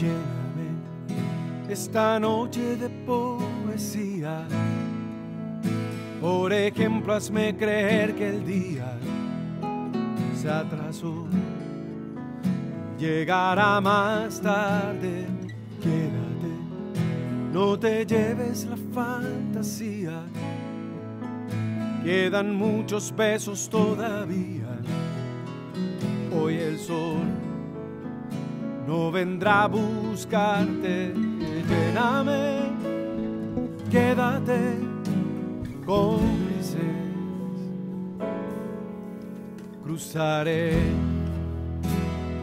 Lléname esta noche de poesía. Por ejemplo, hazme creer que el día se atrasó, llegará más tarde. Quédate, no te lleves la fantasía. Quedan muchos besos todavía. Hoy el sol no vendrá a buscarte. Lléname, quédate, cómplices. Cruzaré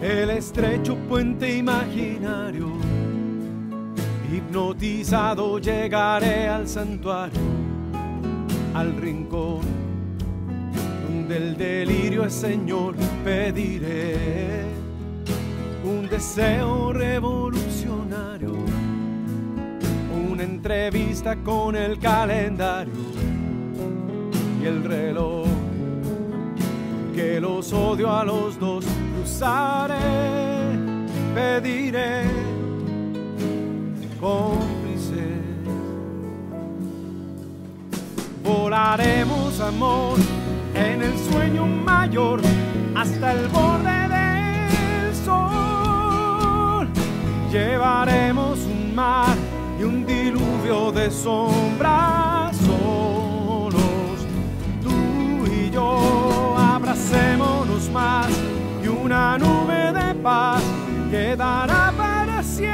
el estrecho puente imaginario, hipnotizado llegaré al santuario, al rincón donde el delirio es señor. Pediré un deseo revolucionario, una entrevista con el calendario y el reloj, que los odio a los dos. Cruzaré, pediré, cómplices. Volaremos, amor, en el sueño mayor hasta el borde del sol. Llevaremos un mar y un diluvio de sombras, solos tú y yo. Abracémonos más y una nube de paz quedará para siempre.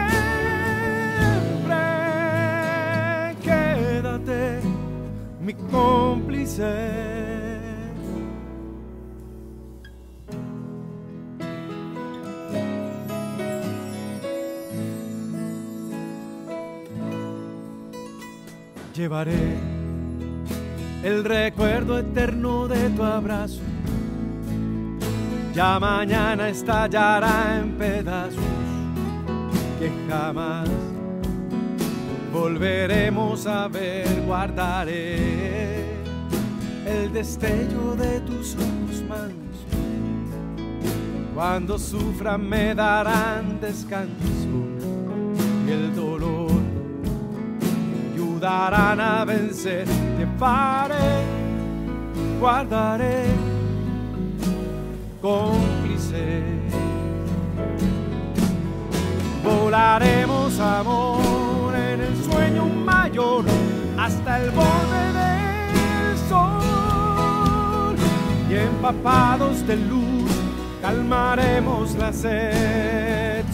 Quédate, mi cómplice. Llevaré el recuerdo eterno de tu abrazo, ya mañana estallará en pedazos, que jamás volveremos a ver. Guardaré el destello de tus ojos mansos, cuando sufra me darán descanso, y el dolor darán a vencer. Llevaré, guardaré, cómplices. Volaremos, amor, en el sueño mayor hasta el borde del sol, y empapados de luz calmaremos la sed.